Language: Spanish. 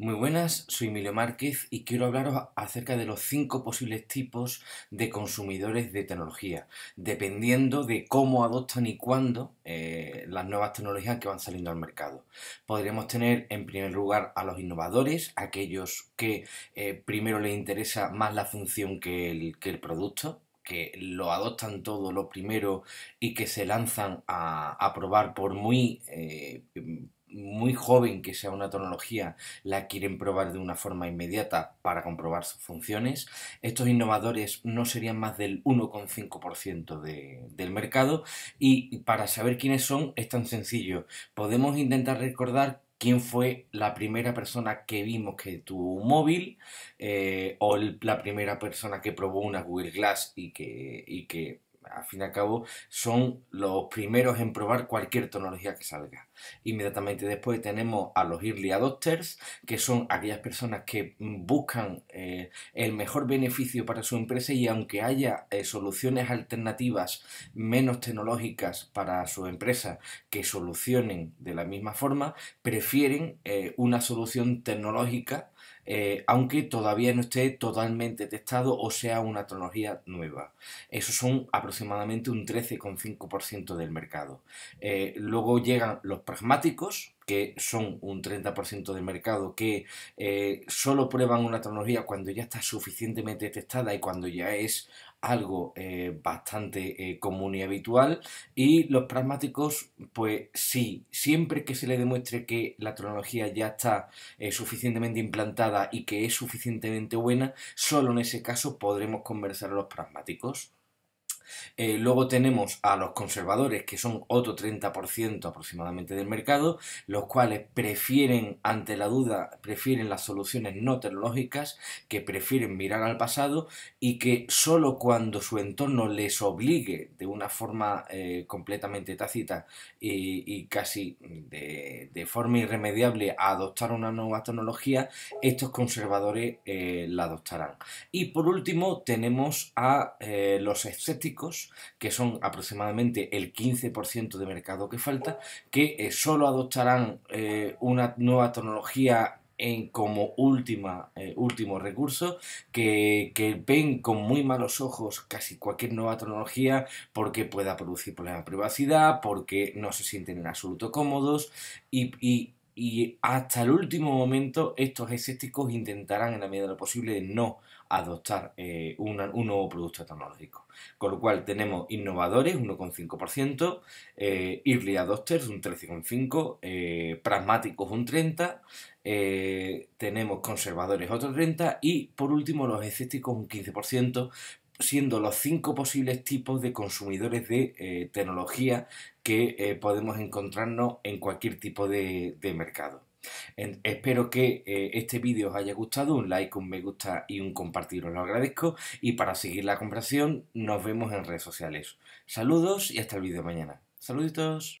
Muy buenas, soy Emilio Márquez y quiero hablaros acerca de los 5 posibles tipos de consumidores de tecnología, dependiendo de cómo adoptan y cuándo las nuevas tecnologías que van saliendo al mercado. Podríamos tener en primer lugar a los innovadores, aquellos que primero les interesa más la función que el producto, que lo adoptan todo lo primero y que se lanzan a probar por muy joven que sea una tecnología, la quieren probar de una forma inmediata para comprobar sus funciones. Estos innovadores no serían más del 1,5% del mercado, y para saber quiénes son es tan sencillo. Podemos intentar recordar quién fue la primera persona que vimos que tuvo un móvil o la primera persona que probó una Google Glass y que al fin y al cabo son los primeros en probar cualquier tecnología que salga. Inmediatamente después tenemos a los early adopters, que son aquellas personas que buscan el mejor beneficio para su empresa, y aunque haya soluciones alternativas menos tecnológicas para su empresa que solucionen de la misma forma, prefieren una solución tecnológica aunque todavía no esté totalmente testado o sea una tecnología nueva. Esos son aproximadamente un 13,5% del mercado. Luego llegan los pragmáticos, que son un 30% del mercado, que solo prueban una tecnología cuando ya está suficientemente testada y cuando ya es algo bastante común y habitual. Y los pragmáticos, pues sí, siempre que se le demuestre que la tecnología ya está suficientemente implantada y que es suficientemente buena, solo en ese caso podremos conversar a los pragmáticos. Luego tenemos a los conservadores, que son otro 30% aproximadamente del mercado, los cuales prefieren, ante la duda, prefieren las soluciones no tecnológicas, que prefieren mirar al pasado y que solo cuando su entorno les obligue de una forma completamente tácita y casi de forma irremediable a adoptar una nueva tecnología, estos conservadores la adoptarán. Y por último tenemos a los escépticos, que son aproximadamente el 15% de mercado que falta, que solo adoptarán una nueva tecnología como último recurso, que ven con muy malos ojos casi cualquier nueva tecnología porque pueda producir problemas de privacidad, porque no se sienten en absoluto cómodos, y hasta el último momento estos escépticos intentarán en la medida de lo posible no adoptar un nuevo producto tecnológico. Con lo cual tenemos innovadores, 1,5%, early adopters, un 13,5%, pragmáticos, un 30%, tenemos conservadores, otro 30%, y por último los escépticos, un 15%, siendo los 5 posibles tipos de consumidores de tecnología que podemos encontrarnos en cualquier tipo de mercado. Espero que este vídeo os haya gustado, un like, un me gusta y un compartir os lo agradezco, y para seguir la conversación nos vemos en redes sociales. Saludos y hasta el vídeo mañana. Saluditos.